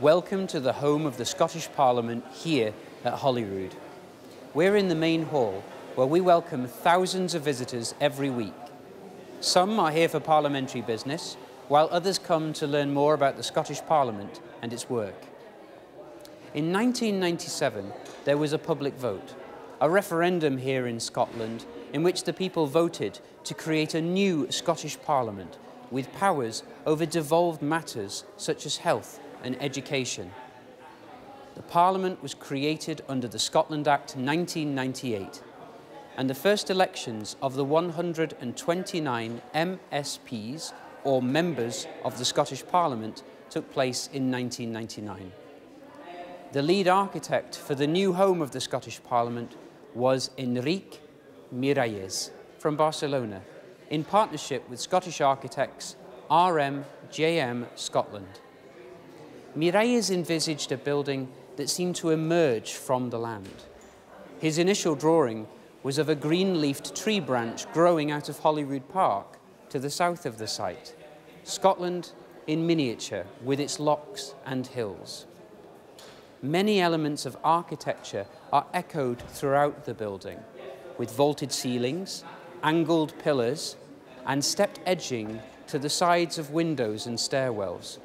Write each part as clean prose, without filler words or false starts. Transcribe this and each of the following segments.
Welcome to the home of the Scottish Parliament here at Holyrood. We're in the main hall where we welcome thousands of visitors every week. Some are here for parliamentary business, while others come to learn more about the Scottish Parliament and its work. In 1997, there was a public vote, a referendum here in Scotland, in which the people voted to create a new Scottish Parliament with powers over devolved matters such as health and education. The Parliament was created under the Scotland Act 1998, and the first elections of the 129 MSPs, or members of the Scottish Parliament, took place in 1999. The lead architect for the new home of the Scottish Parliament was Enrique Miralles from Barcelona, in partnership with Scottish architects RMJM Scotland. Miralles envisaged a building that seemed to emerge from the land. His initial drawing was of a green-leafed tree branch growing out of Holyrood Park to the south of the site, Scotland in miniature with its lochs and hills. Many elements of architecture are echoed throughout the building, with vaulted ceilings, angled pillars, and stepped edging to the sides of windows and stairwells.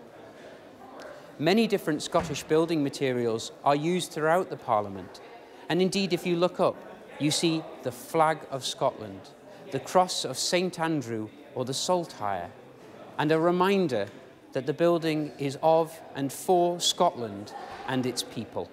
Many different Scottish building materials are used throughout the Parliament, and indeed if you look up, you see the flag of Scotland, the cross of St Andrew or the Saltire, and a reminder that the building is of and for Scotland and its people.